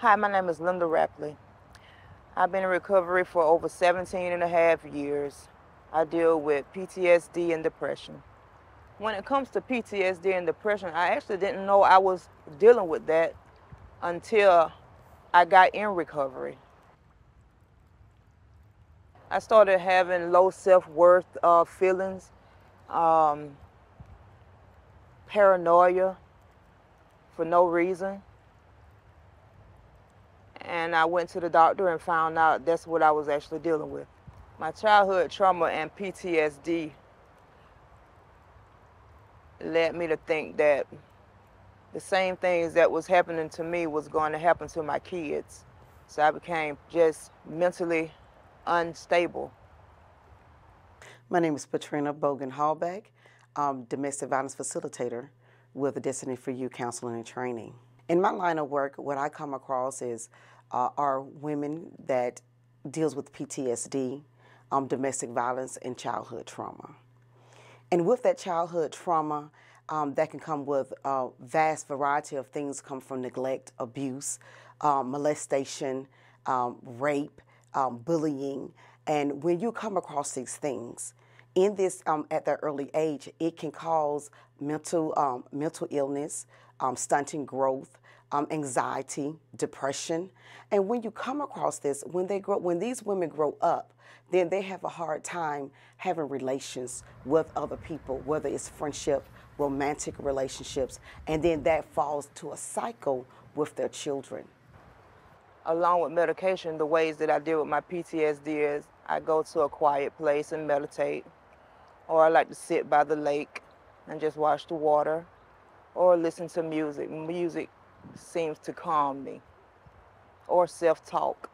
Hi, my name is Linda Rapley. I've been in recovery for over 17 and a half years. I deal with PTSD and depression. When it comes to PTSD and depression, I actually didn't know I was dealing with that until I got in recovery. I started having low self-worth feelings, paranoia for no reason. And I went to the doctor and found out that's what I was actually dealing with. My childhood trauma and PTSD led me to think that the same things that was happening to me was going to happen to my kids. So I became just mentally unstable. My name is Petrina Bogan-Hallbeck, domestic violence facilitator with Destiny For You Counseling and Training. In my line of work, what I come across is are women that deals with PTSD, domestic violence, and childhood trauma. And with that childhood trauma, that can come with a vast variety of things. Come from neglect, abuse, molestation, rape, bullying. And when you come across these things in this at that early age, it can cause mental illness, stunting growth, anxiety, depression. And when you come across this, when these women grow up, then they have a hard time having relations with other people, whether it's friendship, romantic relationships, and then that falls to a cycle with their children. Along with medication, the ways that I deal with my PTSD is I go to a quiet place and meditate, or I like to sit by the lake and just watch the water, or listen to music. Music seems to calm me, or self-talk.